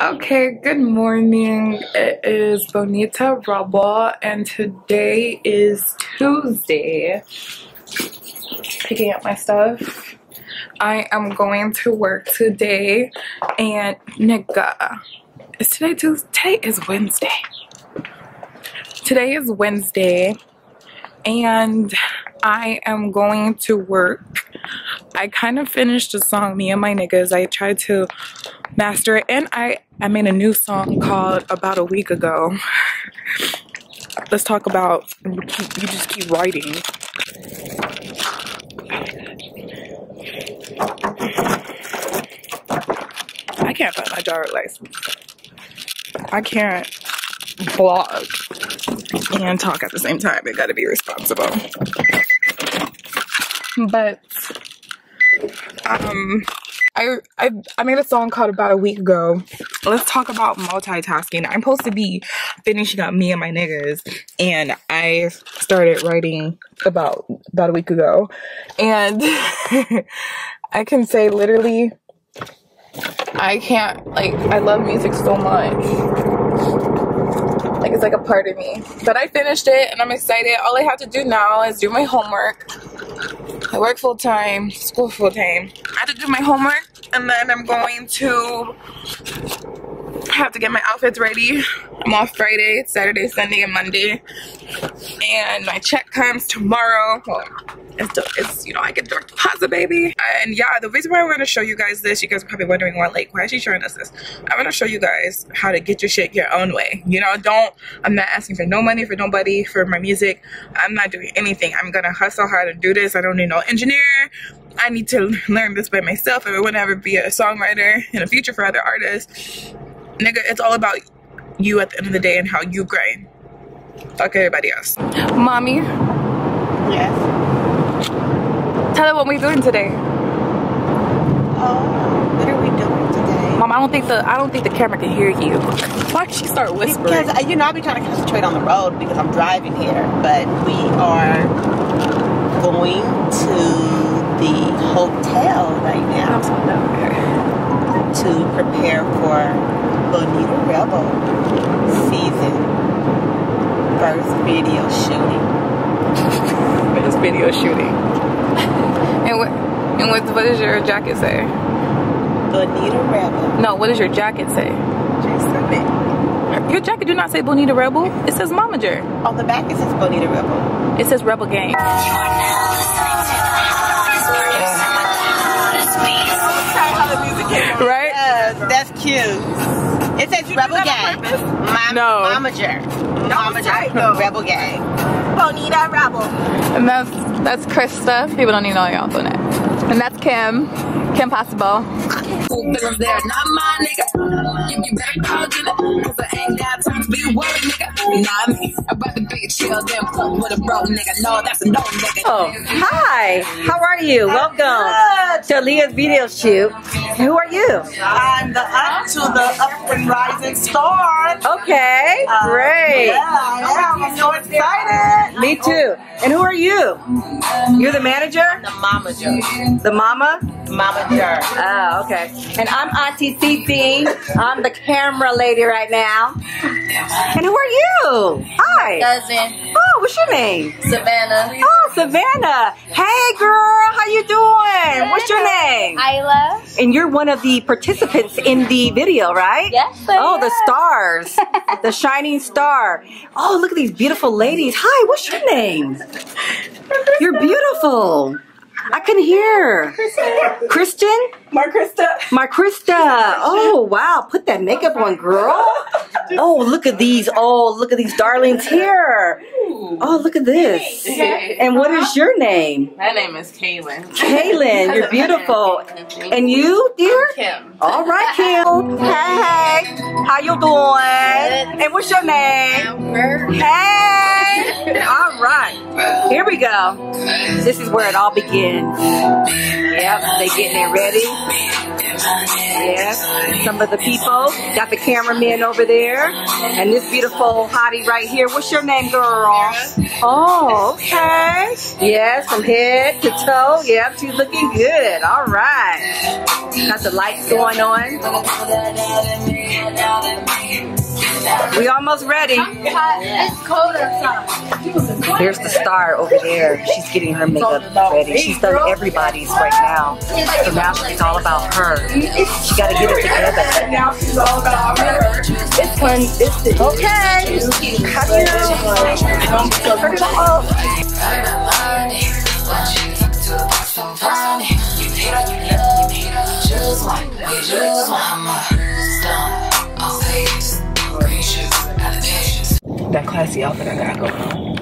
Okay, good morning. It is Bonita Rebel, and today is Tuesday. Picking up my stuff. I am going to work today, and nigga, is today Tuesday? Today is Wednesday. Today is Wednesday, and I am going to work. I kind of finished the song, Me and My Niggas. I tried to master it, and I made a new song called About a Week Ago. Let's talk about you just keep writing. I can't find my driver's license. I can't blog and talk at the same time. I gotta be responsible. But I made a song called About a Week Ago. Let's talk about multitasking. I'm supposed to be finishing up Me and My Niggas, and I started writing about a week ago. And I can say literally, I can't, like, I love music so much. Like, it's like a part of me. But I finished it, and I'm excited. All I have to do now is do my homework. I work full-time, school full-time. I have to do my homework, and then I'm going to have to get my outfits ready. I'm off Friday, Saturday, Sunday, and Monday. And my check comes tomorrow. Well, it's you know, I get direct deposit, baby. And yeah, the reason why I'm going to show you guys this, you guys are probably wondering why, like, why is she showing us this? I'm going to show you guys how to get your shit your own way. You know, I'm not asking for no money for nobody for my music. I'm not doing anything. I'm going to hustle hard to do this. I don't need no engineer. I need to learn this by myself. I would never be a songwriter in the future for other artists. Nigga, it's all about you at the end of the day and how you grind. Fuck everybody else. Mommy? Yes? Tell her what we're doing today. What are we doing today? Mom, I don't think the camera can hear you. Why'd she start whispering? Because, you know, I'll be trying to concentrate on the road because I'm driving here. But we are going to the hotel right now to prepare for Bonita Rebel season first video shooting. First video shooting. And what does your jacket say? Bonita Rebel. No, what does your jacket say? Jason. Your jacket do not say Bonita Rebel. It says Momager. On the back it says Bonita Rebel. It says Rebel Gang. You are now listening to right? Yes, that's cute. It says Rebel Gang. No. Momager. Momager. No. Rebel Gang. Bonita Rebel. And that's Krista. People don't even know y'all doing it. And that's Kim. Kim Possible. Not my nigga. If you better call dinner, cause I ain't got time to be worried, nigga. You know what I mean? I'm about to be chill, then plump with a bro, nigga. No, that's a no, nigga. Oh, hi. How are you? Welcome to Leah's video shoot. Who are you? I'm the up and rising star. Okay, great. Yeah, I'm so excited. Me too. And who are you? You're the manager? The momager. The mama? Momager. Oh, okay. And I'm Auntie Cece. I'm the camera lady right now. And who are you? Hi. Cousin. Oh, what's your name? Savannah. Oh, Savannah. Hey, girl. How you doing? What's your name? Isla. And you're one of the participants in the video, right? Yes, sir. Oh, the stars. The shining star. Oh, look at these beautiful ladies. Hi, what's your name? You're beautiful. I can hear. Kristen? Kristen? Markrista. Markrista. Oh, wow. Put that makeup on, girl. Oh, look at these. Oh, look at these darlings here. Oh, look at this. And what is your name? My name is Kaylin. Kaylin, you're beautiful. And you, dear? I'm Kim. All right, Kim. Hey. How you doing? And what's your name? Hey. All right. Here we go. This is where it all begins. Yep, they getting it ready. Yes, some of the people. Got the cameraman over there. And this beautiful hottie right here. What's your name, girl? Oh, okay. Yes, from head to toe. Yep, she's looking good. All right. Got the lights going on. We almost ready. It's cold outside. There's the star over there. She's getting her makeup ready. She's done everybody's right now. So now she's all about her. She got to get it together. Now she's all about her. This one, this is okay. That classy outfit I got going on.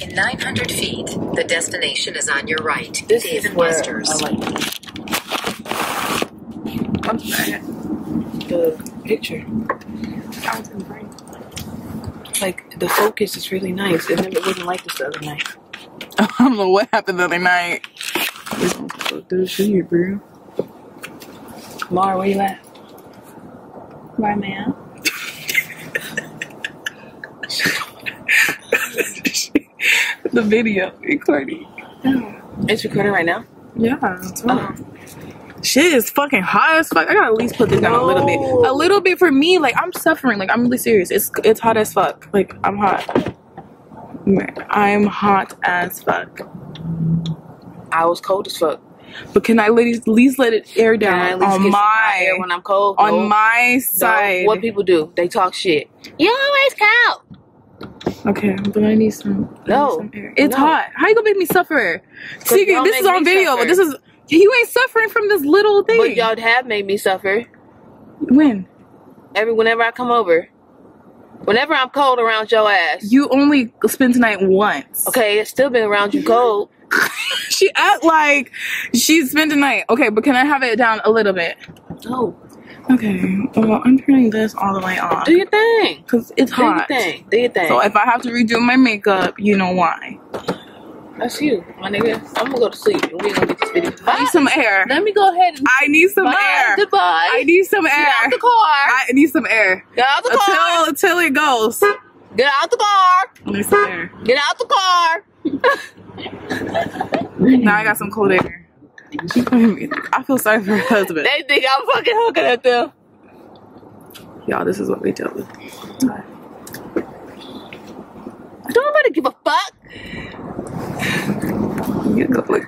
In 900 feet, the destination is on your right. This Dave and Buster's. Like I'm sorry. The picture. Like the focus is really nice, and then it wasn't like this the other night. I don't know what happened the other night. This one's so good, you, bro. Mara, where you at? Where am I at? The video recording. It's recording right now? Yeah. It's shit is fucking hot as fuck. I gotta at least put this down a little bit. A little bit for me. Like, I'm suffering. Like, I'm really serious. It's hot as fuck. Like, I'm hot. I'm hot as fuck. I was cold as fuck. But can I at least let it air down on my air when I'm cold? On my side. What people do? They talk shit. You always cold. Okay, but I need some. No, it's hot. How you gonna make me suffer? See, this is on video, but this is you ain't suffering from this little thing. But y'all have made me suffer. When? Whenever I come over. Whenever I'm cold around your ass. You only spend tonight once. Okay, it's still been around you cold. She act like she spent the night. Okay, but can I have it down a little bit? No. Okay, well, I'm turning this all the way off. Do your thing. Because it's hot. Do your thing. So if I have to redo my makeup, you know why. That's you, my nigga. I'm going to go to sleep. And we're going to get this video. Bye. I need some air. Let me go ahead and... I need some air. Goodbye. I need some air. Get out the car. I need some air. Get out the car. Until it goes. Get out the car. I need some air. Get out the car. Now I got some cold air. I feel sorry for her husband. They think I'm fucking hooking at them. Y'all, this is what we deal with. Don't nobody give a fuck. You look like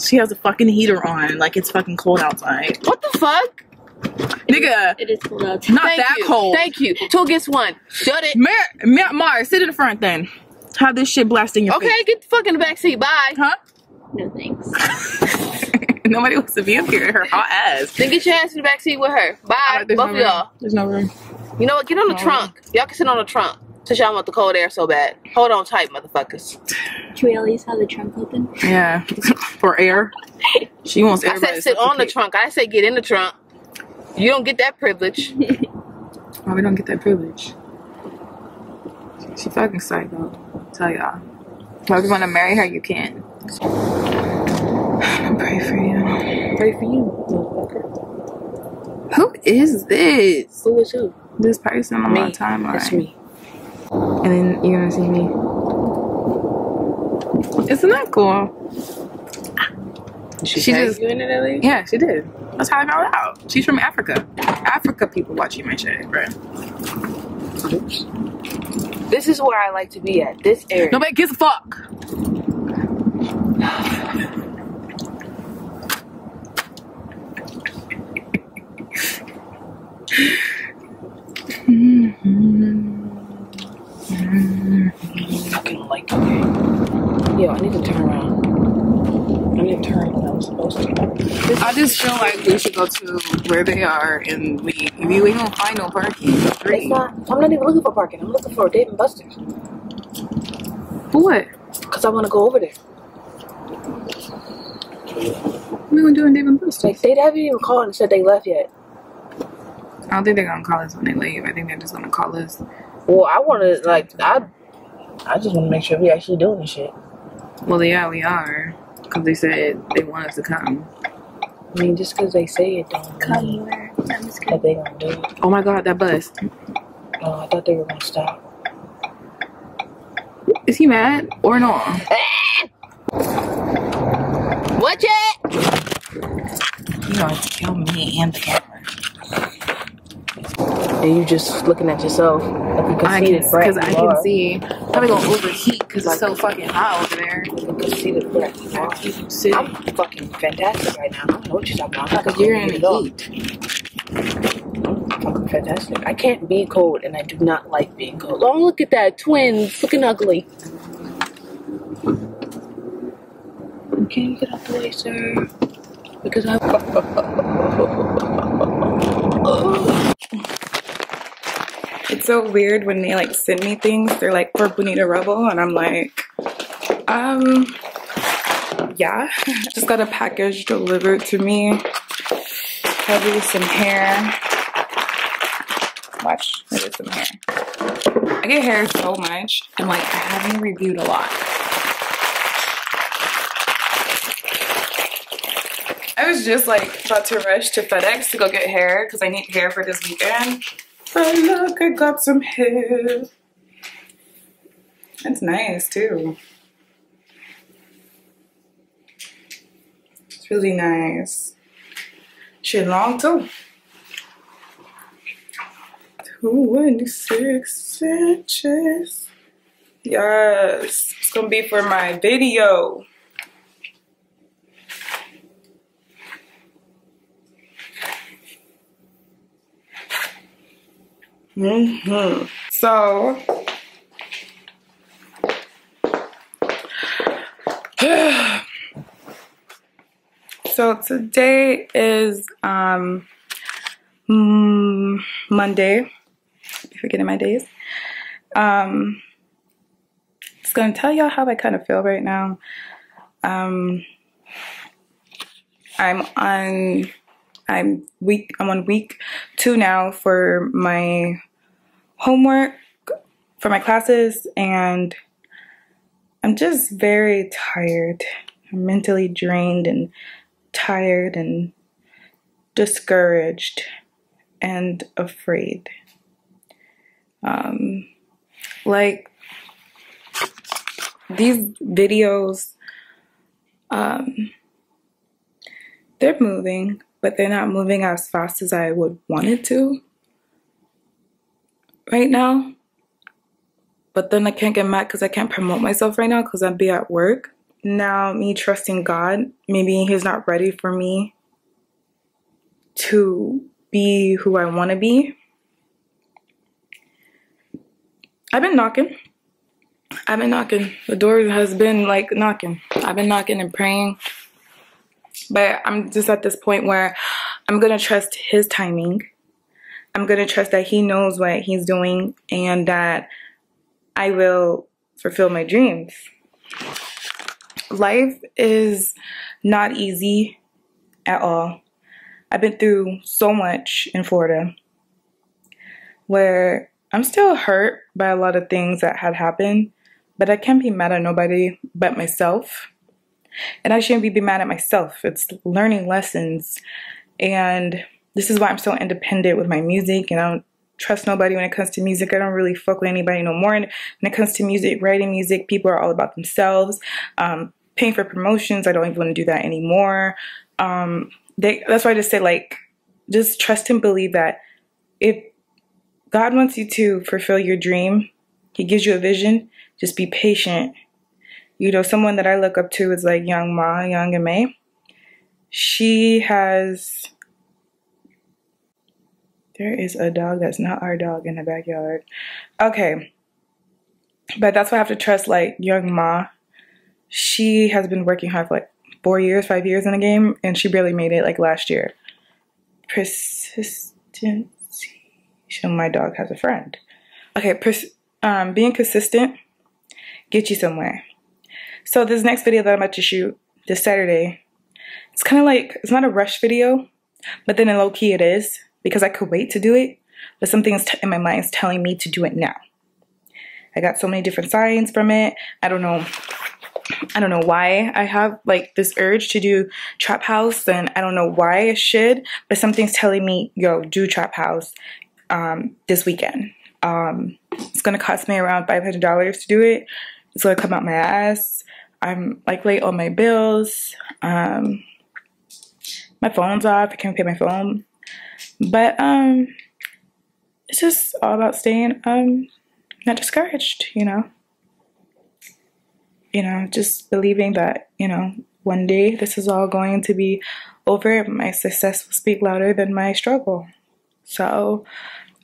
she has a fucking heater on, like it's fucking cold outside. What the fuck? Nigga, it is cold outside. Not that cold. Thank you. 2 against 1. Shut it. Mar, sit in the front then. How this shit blasting your face. Okay, get the fuck in the backseat. Bye. Huh? No thanks. Nobody wants to be up here. Her hot ass. Then get your ass in the backseat with her. Bye. Right, both of y'all. There's no room. You know what? Get on the trunk. Y'all can sit on the trunk. Since y'all want the cold air so bad. Hold on tight, motherfuckers. Can we at least have the trunk open? Yeah. For air. She wants everybody to sit on the trunk. I said get in the trunk. You don't get that privilege. Oh, we don't get that privilege. She fucking psycho. Tell y'all. If you want to marry her, you can. I pray for you. Pray for you. Who is this? Who is who? This person on my timeline. It's me. And then you're going to see me. Isn't that cool? She just, you in Italy? Yeah, she did. That's how I found out. She's from Africa. Africa people watching my shit, bro. Oops. This is where I like to be at. This area. Nobody gives a fuck. Fucking like it. Yo, I need to turn around. I need to turn when I was supposed to. I just feel like we should go to where they are and we ain't gonna find no parking. I'm not even looking for parking. I'm looking for Dave and Buster's. What? Because I want to go over there. What are we going to do in Dave and Buster's? Like, they haven't even called and said they left yet. I don't think they're going to call us when they leave. I think they're just going to call us. Well, I want to, like, I just want to make sure we actually doing this shit. Well, yeah, we are. Because they said they want us to come. I mean, just because they say it don't come where that they gonna do it. Oh my God, that bus! Oh, I thought they were gonna stop. Is he mad or not? Watch it! You know, it's killing me and the camera. And you just looking at yourself. Because I can see. Probably gonna overheat because it's so fucking hot over there. You can see the breath. I'm fucking fantastic right now. I don't know what you're talking about. Because you're in the heat. I'm fucking fantastic. I can't be cold, and I do not like being cold. Don't look at that. Twins looking ugly. Can you get out the way, sir? Because I. It's so weird when they like send me things. They're like for Bonita Rebel, and I'm like, yeah. Just got a package delivered to me. Heavy, some hair. Watch, there is some hair. I get hair so much, and like I haven't reviewed a lot. I was just like about to rush to FedEx to go get hair because I need hair for this weekend. But look, I got some hair. That's nice too. It's really nice. She long too. 26 inches. Yes, it's gonna be for my video. So today is Monday. I'm forgetting my days. Just gonna tell y'all how I kind of feel right now. I'm on week 2 now for my homework, for my classes, and I'm just very tired. I'm mentally drained and tired and discouraged and afraid. Like these videos, they're moving, but they're not moving as fast as I would want it to right now. But then I can't get mad because I can't promote myself right now because I'd be at work. Now, me trusting God, maybe he's not ready for me to be who I want to be. I've been knocking. I've been knocking. The door has been like knocking. I've been knocking and praying. But I'm just at this point where I'm going to trust his timing. I'm going to trust that he knows what he's doing and that I will fulfill my dreams. Life is not easy at all. I've been through so much in Florida where I'm still hurt by a lot of things that had happened, but I can't be mad at nobody but myself. And I shouldn't be mad at myself. It's learning lessons. And this is why I'm so independent with my music. And I don't trust nobody when it comes to music. I don't really fuck with anybody no more. And when it comes to music, writing music, people are all about themselves. Paying for promotions, I don't even want to do that anymore. That's why I just say, like, just trust and believe that if God wants you to fulfill your dream, he gives you a vision, just be patient. You know, someone that I look up to is like Young M.A. She has... There is a dog that's not our dog in the backyard. Okay. But that's why I have to trust like Young Ma. She has been working hard for like 5 years in the game, and she barely made it like last year. Persistency. My dog has a friend. Okay, being consistent gets you somewhere. So this next video that I'm about to shoot this Saturday, it's kind of like, it's not a rush video, but then in low key it is, because I could wait to do it, but something in my mind is telling me to do it now. I got so many different signs from it. I don't know I don't know why I have like this urge to do Trap House, and I don't know why I should, but something's telling me, yo, do Trap House this weekend. It's gonna cost me around $500 to do it. It's gonna come out my ass. I'm like late on my bills. My phone's off. I can't pay my phone. But it's just all about staying not discouraged, you know. You know, just believing that, you know, one day this is all going to be over. My success will speak louder than my struggle. So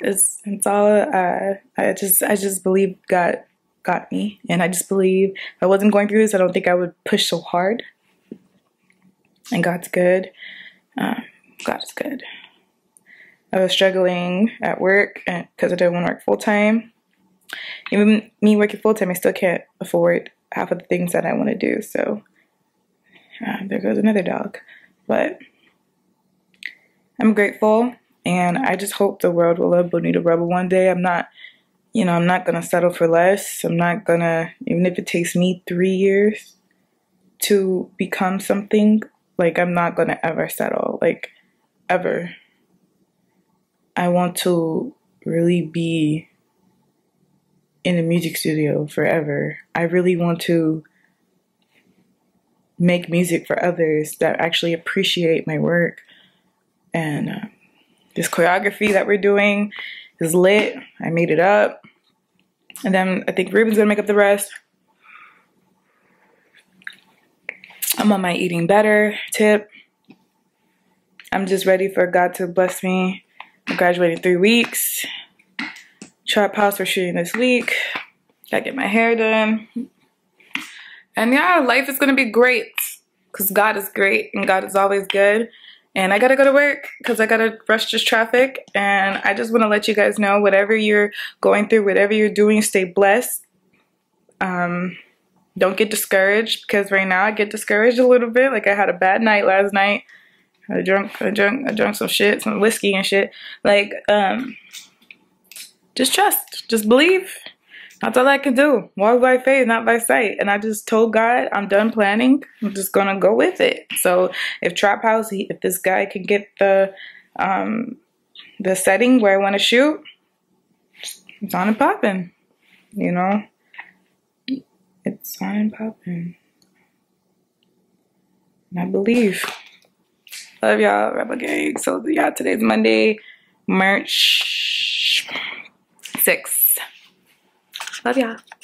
it's all I just believe God got me, and I just believe if I wasn't going through this, I don't think I would push so hard. And God's good. God's good. I was struggling at work because I didn't want to work full-time. Even me working full-time, I still can't afford half of the things that I want to do. So there goes another dog. But I'm grateful, and I just hope the world will love Bonita Rebel one day. I'm not, you know, I'm not going to settle for less. I'm not going to, even if it takes me 3 years to become something, like, I'm not going to ever settle, like, ever. I want to really be in a music studio forever. I really want to make music for others that actually appreciate my work. And this choreography that we're doing is lit. I made it up. And then I think Ruben's gonna make up the rest. I'm on my eating better tip. I'm just ready for God to bless me. I'm graduating in 3 weeks. Trap House, we're shooting this week. Gotta get my hair done. And yeah, life is gonna be great, because God is great and God is always good. And I gotta go to work because I gotta rush this traffic. And I just wanna let you guys know, whatever you're going through, whatever you're doing, stay blessed. Don't get discouraged, because right now I get discouraged a little bit. Like, I had a bad night last night. I drank some shit, some whiskey and shit. Like, just trust. Just believe. That's all I can do. Walk by faith, not by sight. And I just told God, I'm done planning. I'm just going to go with it. So if Trap House, if this guy can get the setting where I want to shoot, it's on and popping, you know? It's on and popping. And I believe. Love y'all, Rebel Gang. So yeah, today's Monday, March 6th. Love y'all.